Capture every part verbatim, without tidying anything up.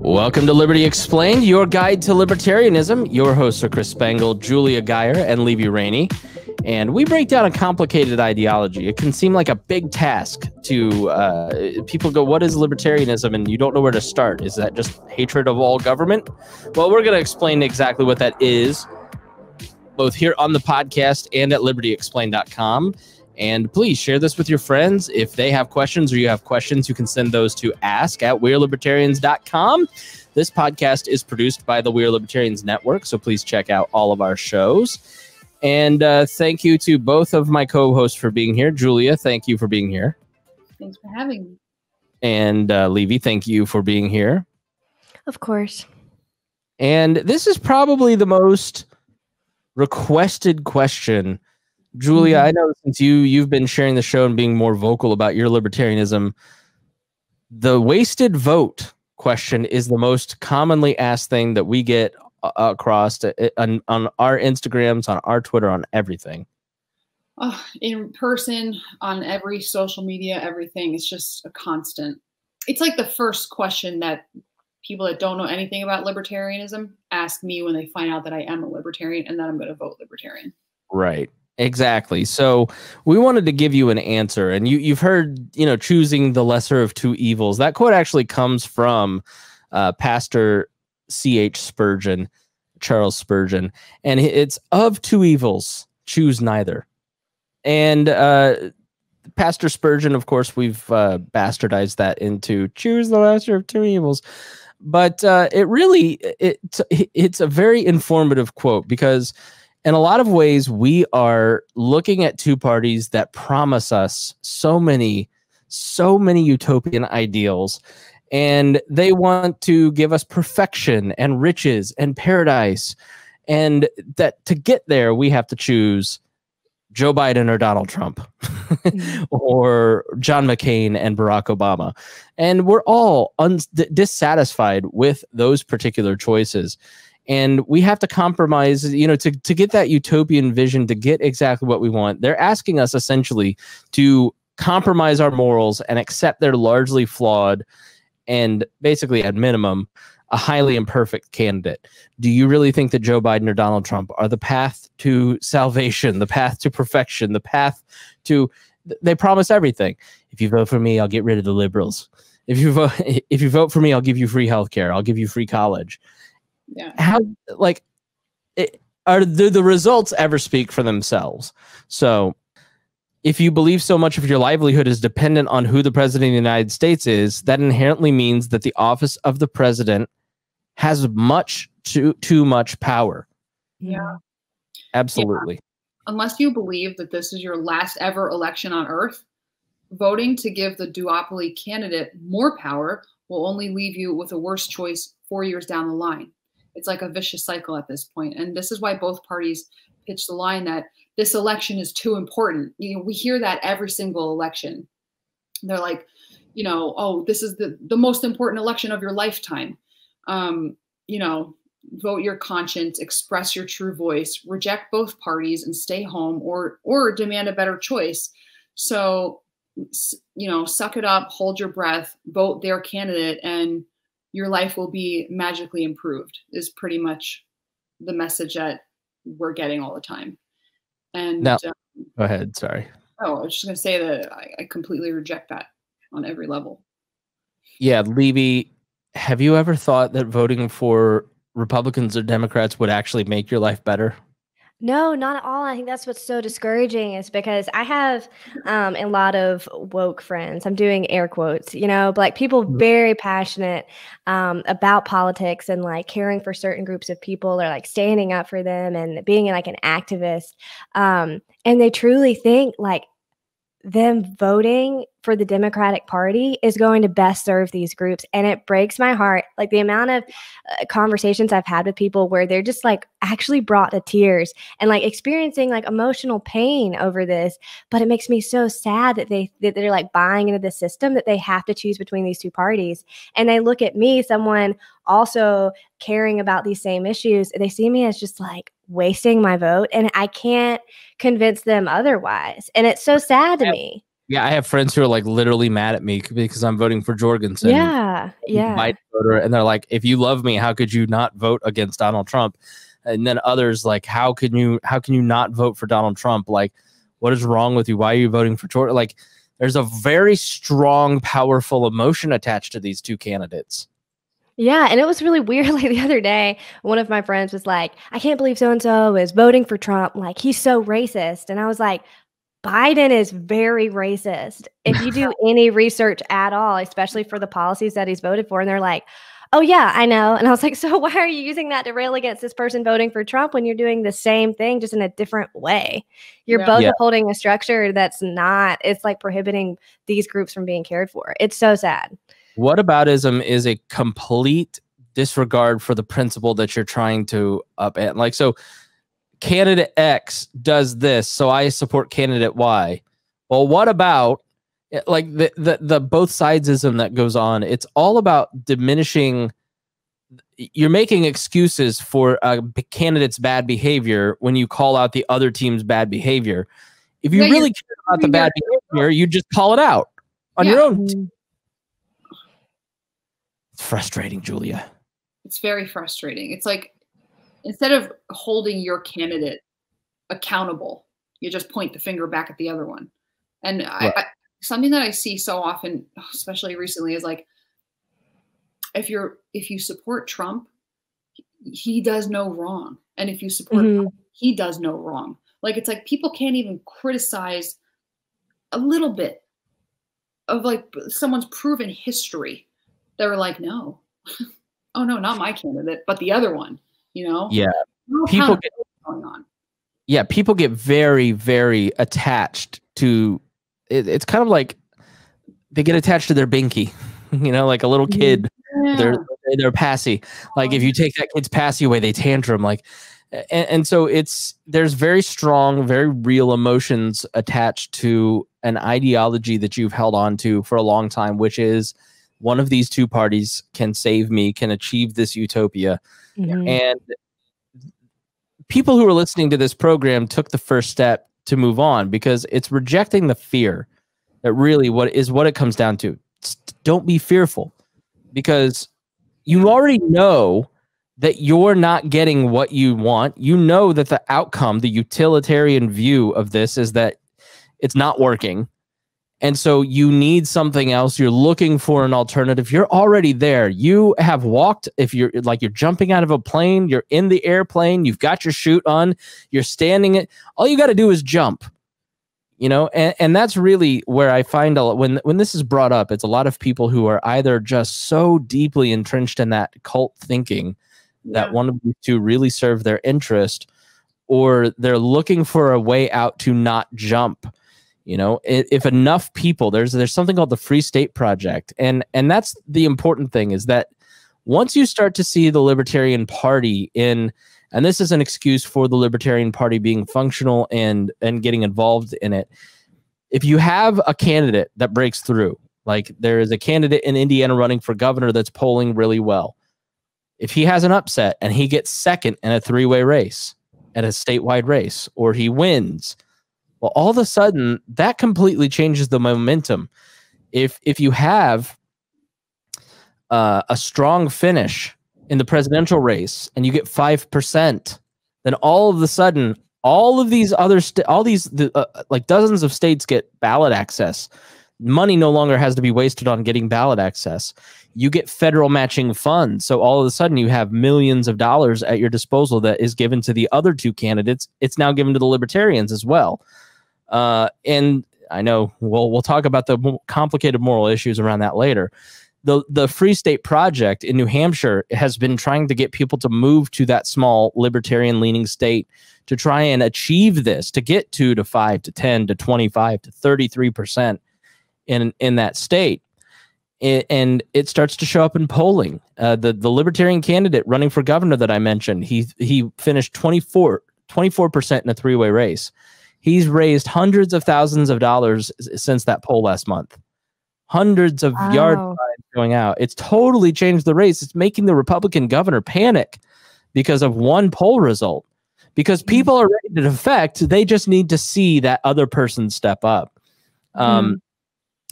Welcome to Liberty Explained, your guide to libertarianism. Your hosts are Chris Spangle, Julia Geyer, and Levy Rainey. And we break down a complicated ideology. It can seem like a big task to uh, people go, what is libertarianism? And you don't know where to start. Is that just hatred of all government? Well, we're going to explain exactly what that is, both here on the podcast and at liberty explained dot com. And please share this with your friends. If they have questions or you have questions, you can send those to ask at we are libertarians dot com. This podcast is produced by the We Are Libertarians Network, so please check out all of our shows. And uh, thank you to both of my co-hosts for being here. Julia, thank you for being here. Thanks for having me. And uh, Levy, thank you for being here. Of course. And this is probably the most requested question. Julia, mm-hmm. I know since you, you've been sharing the show and being more vocal about your libertarianism, the wasted vote question is the most commonly asked thing that we get across to, on, on our Instagrams, on our Twitter, on everything. Oh, in person, on every social media, everything. It's just a constant. It's like the first question that people that don't know anything about libertarianism ask me when they find out that I am a libertarian and that I'm going to vote libertarian. Right. Exactly. So we wanted to give you an answer, and you, you've heard, you know, choosing the lesser of two evils. That quote actually comes from uh, Pastor C H Spurgeon, Charles Spurgeon, and it's of two evils, choose neither. And uh, Pastor Spurgeon, of course, we've uh, bastardized that into choose the lesser of two evils. But uh, it really, it, it's a very informative quote, because in a lot of ways, we are looking at two parties that promise us so many, so many utopian ideals, and they want to give us perfection and riches and paradise, and that to get there, we have to choose Joe Biden or Donald Trump or John McCain and Barack Obama. And we're all un dissatisfied with those particular choices. And we have to compromise, you know, to, to get that utopian vision, to get exactly what we want. They're asking us essentially to compromise our morals and accept they're largely flawed and basically, at minimum, a highly imperfect candidate. Do you really think that Joe Biden or Donald Trump are the path to salvation, the path to perfection, the path to... They promise everything. If you vote for me, I'll get rid of the liberals. If you vote, if you vote for me, I'll give you free health care. I'll give you free college. Yeah. How, like, it, are the, the results ever speak for themselves? So if you believe so much of your livelihood is dependent on who the president of the United States is, that inherently means that the office of the president has much too, too much power. Yeah, absolutely. Yeah. Unless you believe that this is your last ever election on earth, voting to give the duopoly candidate more power will only leave you with a worse choice four years down the line. It's like a vicious cycle at this point. And this is why both parties pitch the line that this election is too important. You know, we hear that every single election. They're like, you know, oh, this is the, the most important election of your lifetime. Um, you know, vote your conscience, express your true voice, reject both parties and stay home, or, or demand a better choice. So, you know, suck it up, hold your breath, vote their candidate, and your life will be magically improved is pretty much the message that we're getting all the time. And now, um, go ahead. Sorry. Oh, I was just going to say that I, I completely reject that on every level. Yeah. Levy, have you ever thought that voting for Republicans or Democrats would actually make your life better? No, not at all. I think that's what's so discouraging is because I have um, a lot of woke friends. I'm doing air quotes, you know, but like people very passionate um, about politics and like caring for certain groups of people or like standing up for them and being like an activist. Um, and they truly think like them voting for the Democratic Party is going to best serve these groups. And it breaks my heart. Like the amount of uh, conversations I've had with people where they're just like actually brought to tears and like experiencing like emotional pain over this. But it makes me so sad that they, that they're like buying into the system that they have to choose between these two parties. And they look at me, someone also caring about these same issues. They see me as just like wasting my vote, and I can't convince them otherwise. And it's so sad to me. Yeah, I have friends who are like literally mad at me because I'm voting for Jorgensen. Yeah, yeah. Biden voter, and they're like, if you love me, how could you not vote against Donald Trump? And then others like, how can you how can you not vote for Donald Trump? Like, what is wrong with you? Why are you voting for Jordan? Like, there's a very strong, powerful emotion attached to these two candidates. Yeah, and it was really weird. Like the other day, one of my friends was like, I can't believe so-and-so is voting for Trump. Like, he's so racist. And I was like, Biden is very racist. If you do any research at all, especially for the policies that he's voted for, and they're like, oh, yeah, I know. And I was like, so why are you using that to rail against this person voting for Trump when you're doing the same thing, just in a different way? You're yeah. both yeah. upholding a structure that's not, it's like prohibiting these groups from being cared for. It's so sad. Whataboutism is a complete disregard for the principle that you're trying to upend. Like, so candidate X does this, so I support candidate Y. Well, what about, like, the, the the both sidesism that goes on? It's all about diminishing. You're making excuses for a candidate's bad behavior when you call out the other team's bad behavior. If you yeah, really care about the bad behavior, you just call it out on yeah. your own team. It's frustrating, Julia. It's very frustrating. It's like, instead of holding your candidate accountable, you just point the finger back at the other one. And right. I, I something that I see so often, especially recently, is like, if you're, if you support Trump, he does no wrong. And if you support mm-hmm. Trump, he does no wrong. Like, it's like, people can't even criticize a little bit of like someone's proven history. They were like, no, oh no, not my candidate, but the other one, you know? Yeah. No people get, going on. Yeah. People get very, very attached to, it's kind of like they get attached to their binky, you know, like a little kid, yeah. their their passy. Like, if you take that kid's passy away, they tantrum. Like, and, and so it's, there's very strong, very real emotions attached to an ideology that you've held on to for a long time, which is one of these two parties can save me, can achieve this utopia. Mm-hmm. And people who are listening to this program took the first step to move on, because it's rejecting the fear that really what is what it comes down to. Don't be fearful, because you already know that you're not getting what you want. You know that the outcome, the utilitarian view of this, is that it's not working. And so you need something else. You're looking for an alternative. You're already there. You have walked. If you're like, you're jumping out of a plane, you're in the airplane, you've got your chute on, you're standing it. All you got to do is jump, you know? And, and that's really where I find a lot, when, when this is brought up, it's a lot of people who are either just so deeply entrenched in that cult thinking that yeah. one of these two really serve their interest, or they're looking for a way out to not jump. You know, if enough people, there's there's something called the Free State Project. And and that's the important thing, is that once you start to see the Libertarian Party in, and this is an excuse for the Libertarian Party being functional and and getting involved in it. If you have a candidate that breaks through, like there is a candidate in Indiana running for governor that's polling really well. If he has an upset and he gets second in a three-way race at a statewide race, or he wins, well, all of a sudden, that completely changes the momentum. If if you have uh, a strong finish in the presidential race and you get five percent, then all of a sudden, all of these other all these the, uh, like dozens of states get ballot access. Money no longer has to be wasted on getting ballot access. You get federal matching funds. So all of a sudden, you have millions of dollars at your disposal that is given to the other two candidates. It's now given to the Libertarians as well. Uh, and I know we'll, we'll talk about the complicated moral issues around that later. The, the Free State Project in New Hampshire has been trying to get people to move to that small libertarian leaning state to try and achieve this, to get two to five to ten to twenty-five to thirty-three percent in, in that state. It, and it starts to show up in polling. Uh, the, the Libertarian candidate running for governor that I mentioned, he, he finished twenty-four percent in a three-way race. He's raised hundreds of thousands of dollars since that poll last month. Hundreds of wow. yard signs going out. It's totally changed the race. It's making the Republican governor panic because of one poll result. Because people are ready to defect. They just need to see that other person step up. Um,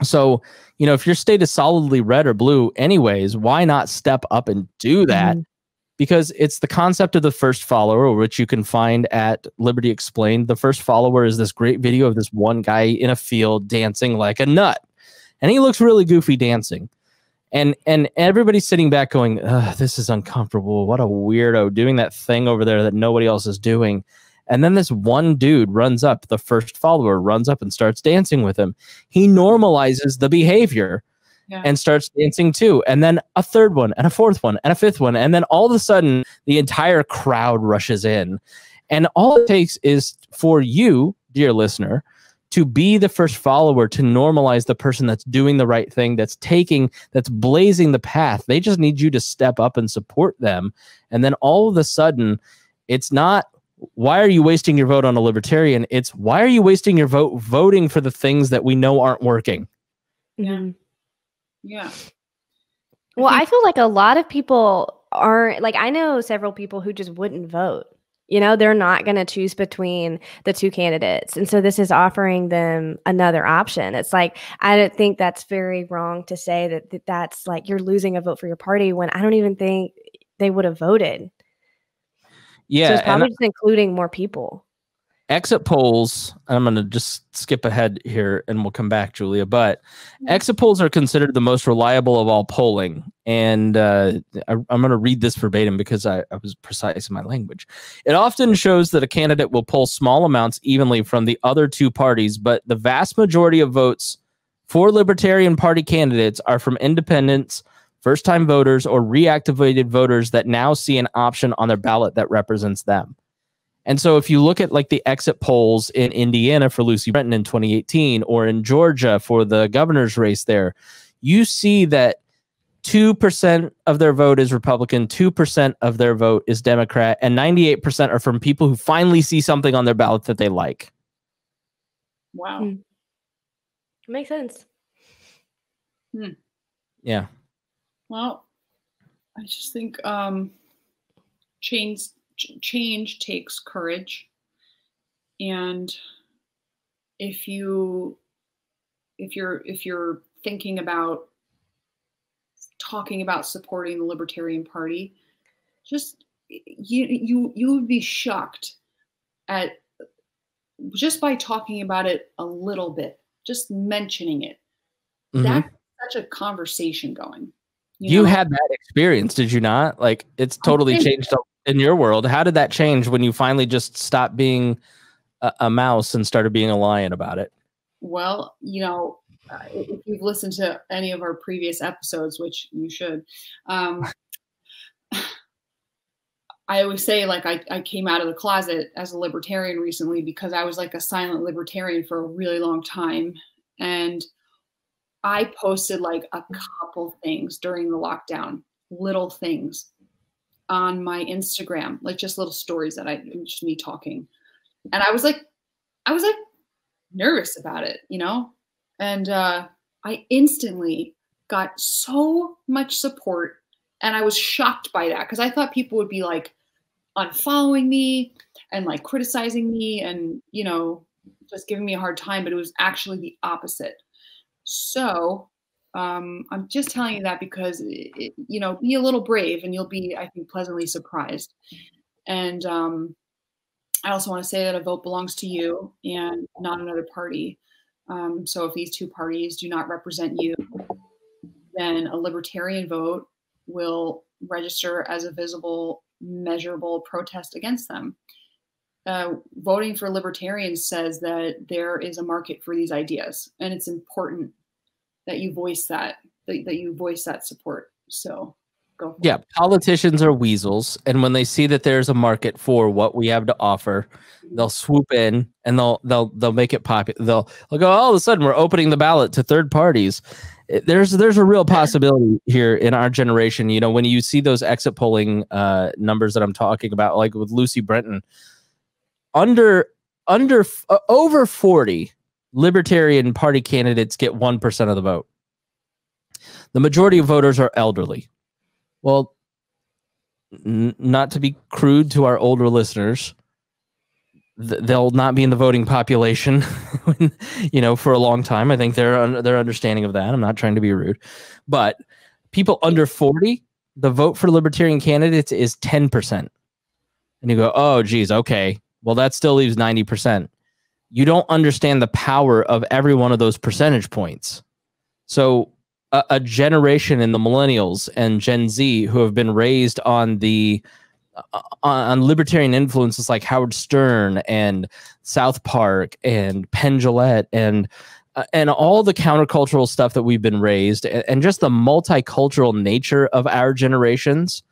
mm. So, you know, if your state is solidly red or blue anyways, why not step up and do that? Mm. Because it's the concept of the first follower, which you can find at Liberty Explained. The first follower is this great video of this one guy in a field dancing like a nut. And he looks really goofy dancing. And and everybody's sitting back going, ugh, this is uncomfortable. What a weirdo doing that thing over there that nobody else is doing. And then this one dude runs up, the first follower runs up and starts dancing with him. He normalizes the behavior. Yeah. And starts dancing too. And then a third one and a fourth one and a fifth one. And then all of a sudden, the entire crowd rushes in. And all it takes is for you, dear listener, to be the first follower, to normalize the person that's doing the right thing, that's taking, that's blazing the path. They just need you to step up and support them. And then all of a sudden, it's not, why are you wasting your vote on a libertarian? It's, why are you wasting your vote voting for the things that we know aren't working? Yeah. Yeah. Well, I feel like a lot of people aren't, like, I know several people who just wouldn't vote. You know, they're not going to choose between the two candidates. And so this is offering them another option. It's like, I don't think that's very wrong to say that, that that's like you're losing a vote for your party when I don't even think they would have voted. Yeah. So it's probably just including more people. Exit polls, and I'm going to just skip ahead here and we'll come back, Julia, but exit polls are considered the most reliable of all polling. And uh, I, I'm going to read this verbatim because I, I was precise in my language. It often shows that a candidate will poll small amounts evenly from the other two parties, but the vast majority of votes for Libertarian Party candidates are from independents, first-time voters, or reactivated voters that now see an option on their ballot that represents them. And so if you look at like the exit polls in Indiana for Lucy Brenton in twenty eighteen or in Georgia for the governor's race there, you see that two percent of their vote is Republican, two percent of their vote is Democrat, and ninety-eight percent are from people who finally see something on their ballot that they like. Wow. Hmm. Makes sense. Hmm. Yeah. Well, I just think um, chains... change takes courage, and if you if you're if you're thinking about talking about supporting the Libertarian Party, just you you you would be shocked at just by talking about it a little bit, just mentioning it. Mm-hmm. That's such a conversation going. You, you know? Had that experience, did you not? Like, it's totally changed a in your world. How did that change when you finally just stopped being a, a mouse and started being a lion about it? Well, you know, uh, if you've listened to any of our previous episodes, which you should, um, I always say, like, I, I came out of the closet as a libertarian recently because I was like a silent libertarian for a really long time. And I posted like a couple things during the lockdown, little things, on my Instagram, like just little stories that I, just me talking. And I was like, I was like nervous about it, you know? And uh, I instantly got so much support, and I was shocked by that because I thought people would be like unfollowing me and like criticizing me and, you know, just giving me a hard time, but it was actually the opposite. So Um, I'm just telling you that because, it, you know, be a little brave and you'll be, I think, pleasantly surprised. And um, I also want to say that a vote belongs to you and not another party. Um, so if these two parties do not represent you, then a libertarian vote will register as a visible, measurable protest against them. Uh, voting for libertarians says that there is a market for these ideas, and it's important that you voice that, that, that you voice that support. So go for yeah, it. Politicians are weasels. And when they see that there's a market for what we have to offer, they'll swoop in and they'll, they'll, they'll make it popular. They'll, they'll go, all of a sudden we're opening the ballot to third parties. There's, there's a real possibility here in our generation. You know, when you see those exit polling uh, numbers that I'm talking about, like with Lucy Brenton, under, under uh, over forty, Libertarian Party candidates get one percent of the vote. The majority of voters are elderly. Well, n not to be crude to our older listeners, th- they'll not be in the voting population, when, you know, for a long time. I think they're un- they're understanding of that. I'm not trying to be rude, but people under forty, the vote for libertarian candidates is ten percent. And you go, oh, geez, okay. Well, that still leaves ninety percent. You don't understand the power of every one of those percentage points. So a, a generation in the millennials and Gen Z who have been raised on the uh, on libertarian influences like Howard Stern and South Park and Penn Jillette and uh, and all the countercultural stuff that we've been raised, and, and just the multicultural nature of our generations,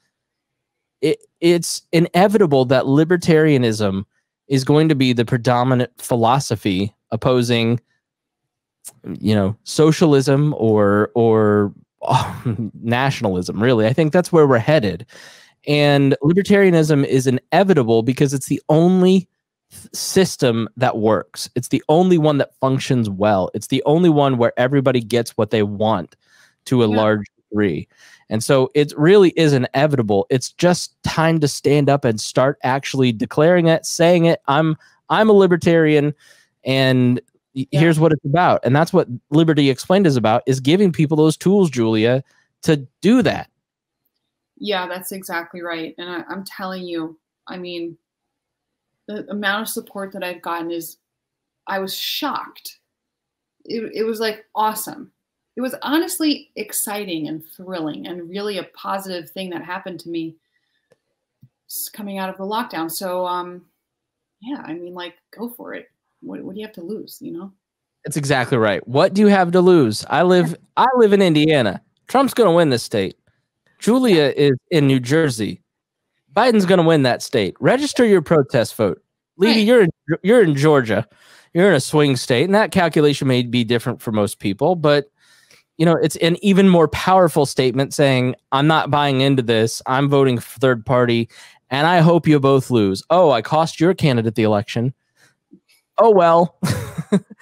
it, it's inevitable that libertarianism is going to be the predominant philosophy opposing, you know, socialism or or oh, nationalism, really. I think that's where we're headed. And libertarianism is inevitable because it's the only th- system that works. It's the only one that functions well. It's the only one where everybody gets what they want to a yeah. large degree. And so it really is inevitable. It's just time to stand up and start actually declaring it, saying it. I'm I'm a libertarian, and yeah. here's what it's about. And that's what Liberty Explained is about, is giving people those tools, Julia, to do that. Yeah, that's exactly right. And I, I'm telling you, I mean, the amount of support that I've gotten is, I was shocked. It, it was like awesome. It was honestly exciting and thrilling and really a positive thing that happened to me coming out of the lockdown. So, um, yeah, I mean, like, go for it. What, what do you have to lose, you know? That's exactly right. What do you have to lose? I live I live in Indiana. Trump's going to win this state. Julia is in New Jersey. Biden's going to win that state. Register your protest vote. Levy, right. you're in, you're in Georgia. You're in a swing state, and that calculation may be different for most people, but you know, it's an even more powerful statement saying, I'm not buying into this. I'm voting for third party, and I hope you both lose. Oh, I cost your candidate the election. Oh, well.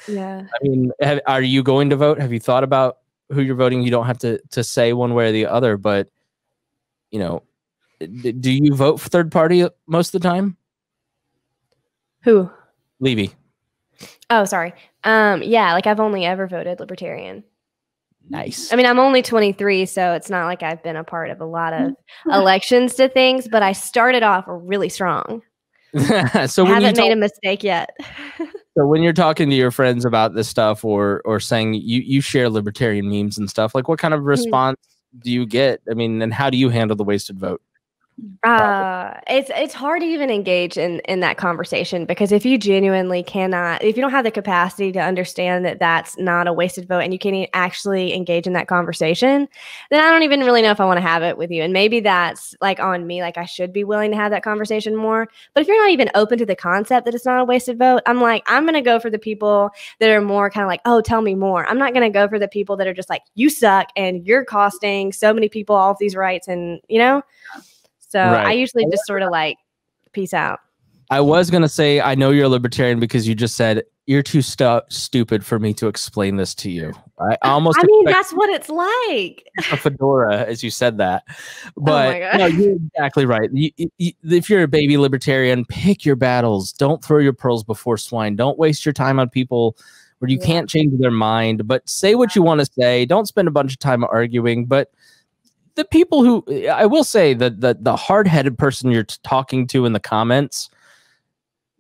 Yeah. I mean, have, are you going to vote? Have you thought about who you're voting? You don't have to, to say one way or the other, but, you know, d- do you vote for third party most of the time? Who? Levy. Oh, sorry. Um, yeah, like I've only ever voted libertarian. Nice. I mean, I'm only twenty-three, so it's not like I've been a part of a lot of elections to things, but I started off really strong. So when I haven't you made a mistake yet. So when you're talking to your friends about this stuff, or or saying you, you share libertarian memes and stuff, like what kind of response mm-hmm. do you get? I mean, and how do you handle the wasted vote? Uh, it's it's hard to even engage in, in that conversation, because if you genuinely cannot, if you don't have the capacity to understand that that's not a wasted vote and you can't actually engage in that conversation, then I don't even really know if I want to have it with you. And maybe that's like on me, like I should be willing to have that conversation more. But if you're not even open to the concept that it's not a wasted vote, I'm like, I'm going to go for the people that are more kind of like, oh, tell me more. I'm not going to go for the people that are just like, you suck and you're costing so many people all of these rights, and, you know. So right. I usually just sort of like, peace out. I was going to say, I know you're a libertarian because you just said, you're too stu- stupid for me to explain this to you. I almost, I mean, that's what it's like. A fedora as you said that. But oh no, you're exactly right. You, you, if you're a baby libertarian, pick your battles. Don't throw your pearls before swine. Don't waste your time on people where you yeah. can't change their mind, but say what you want to say. Don't spend a bunch of time arguing, but the people who, I will say that the, the hard-headed person you're t- talking to in the comments,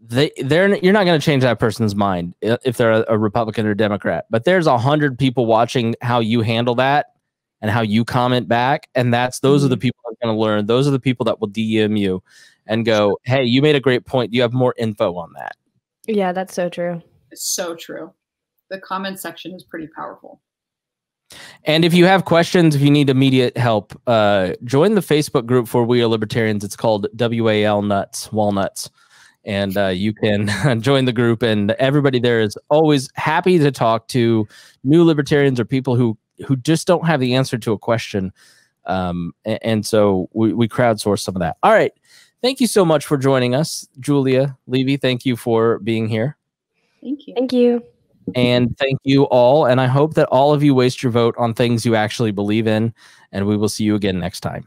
they they're you're not going to change that person's mind if they're a, a Republican or a Democrat. But there's a hundred people watching how you handle that and how you comment back, and that's those mm-hmm. are the people that are going to learn. Those are the people that will D M you and go, "Hey, you made a great point. Do you have more info on that?" Yeah, that's so true. It's so true. The comment section is pretty powerful. And if you have questions, if you need immediate help, uh, join the Facebook group for We Are Libertarians. It's called W A L Nuts, Walnuts. And uh, you can join the group. And everybody there is always happy to talk to new libertarians or people who, who just don't have the answer to a question. Um, and, and so we, we crowdsource some of that. All right. Thank you so much for joining us, Julia Levy. Thank you for being here. Thank you. Thank you. And thank you all. And I hope that all of you waste your vote on things you actually believe in. And we will see you again next time.